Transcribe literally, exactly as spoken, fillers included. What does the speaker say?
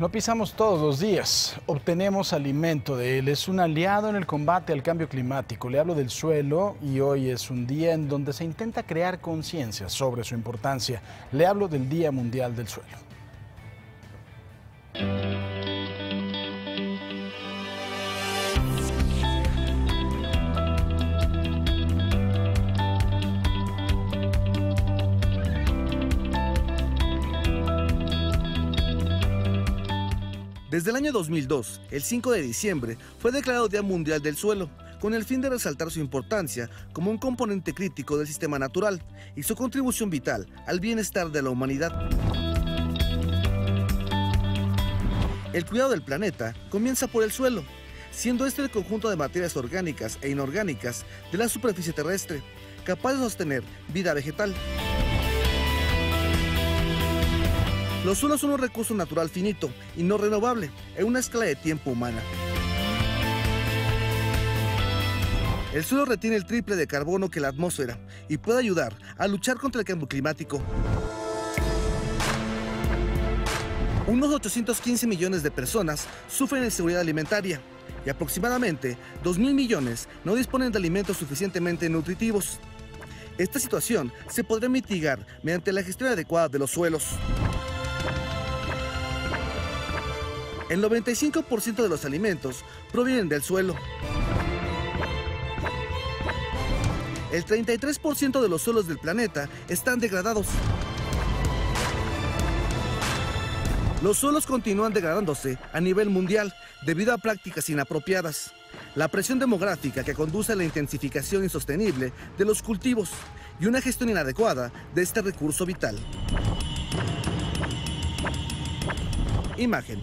lo pisamos todos los días, obtenemos alimento de él, es un aliado en el combate al cambio climático. Le hablo del suelo y hoy es un día en donde se intenta crear conciencia sobre su importancia. Le hablo del Día Mundial del Suelo. Desde el año dos mil dos, el cinco de diciembre, fue declarado Día Mundial del Suelo, con el fin de resaltar su importancia como un componente crítico del sistema natural y su contribución vital al bienestar de la humanidad. El cuidado del planeta comienza por el suelo, siendo este el conjunto de materias orgánicas e inorgánicas de la superficie terrestre, capaz de sostener vida vegetal. Los suelos son un recurso natural finito y no renovable en una escala de tiempo humana. El suelo retiene el triple de carbono que la atmósfera y puede ayudar a luchar contra el cambio climático. Unos ochocientos quince millones de personas sufren inseguridad alimentaria y aproximadamente dos mil millones no disponen de alimentos suficientemente nutritivos. Esta situación se podrá mitigar mediante la gestión adecuada de los suelos. El noventa y cinco por ciento de los alimentos provienen del suelo. El treinta y tres por ciento de los suelos del planeta están degradados. Los suelos continúan degradándose a nivel mundial debido a prácticas inapropiadas, la presión demográfica que conduce a la intensificación insostenible de los cultivos y una gestión inadecuada de este recurso vital. Imagen.